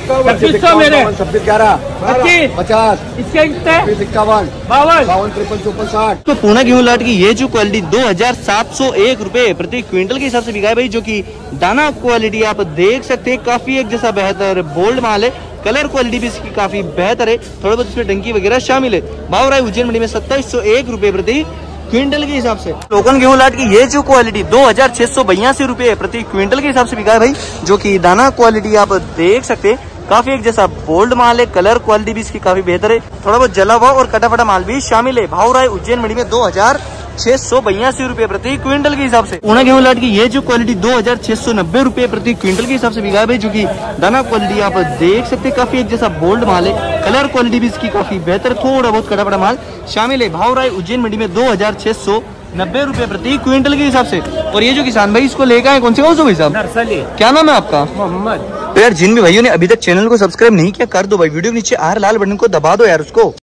50 इसके कितना है 52 53 54 60। तो पूना गेहूँ लाट की ये जो क्वालिटी 2701 रूपये प्रति क्विंटल के हिसाब से बिका है भाई, जो कि दाना क्वालिटी आप देख सकते हैं काफी एक जैसा बेहतर बोल्ड माल है, कलर क्वालिटी भी इसकी काफी बेहतर है, थोड़ा बहुत इसमें टंकी वगैरह शामिल है। भाव रहा है उज्जैन मंडी में 2701 रूपये प्रति क्विंटल के हिसाब से। टोकन गेहूं लाट की ये जो क्वालिटी 2682 रूपये प्रति क्विंटल के हिसाब से बिका है भाई, जो कि दाना क्वालिटी आप देख सकते हैं काफी एक जैसा बोल्ड माल है, कलर क्वालिटी भी इसकी काफी बेहतर है, थोड़ा बहुत जला हुआ और कटाफटा माल भी शामिल है। भाव रहा है उज्जैन मंडी में 2682 रूपये प्रति क्विंटल के हिसाब से। पूना गेहूं लाट की ये जो क्वालिटी 2690 रूपये प्रति क्विंटल के हिसाब से बिका है भाई, जो कि दाना क्वालिटी आप देख सकते हैं काफी एक जैसा बोल्ड माल है, कलर क्वालिटी भी इसकी काफी बेहतर, थोड़ा बहुत कटापटा माल शामिल है। भाव रहा है उज्जैन मंडी में 2690 रूपये प्रति क्विंटल के हिसाब से। और ये जो किसान भाई इसको लेकर आए कौन से भाई साहब? नर्सली। क्या नाम है आपका? मोहम्मद। यार जिन भी भाइयों ने अभी तक चैनल को सब्सक्राइब नहीं किया कर दो भाई, वीडियो के नीचे लाल बटन को दबा दो यार उसको।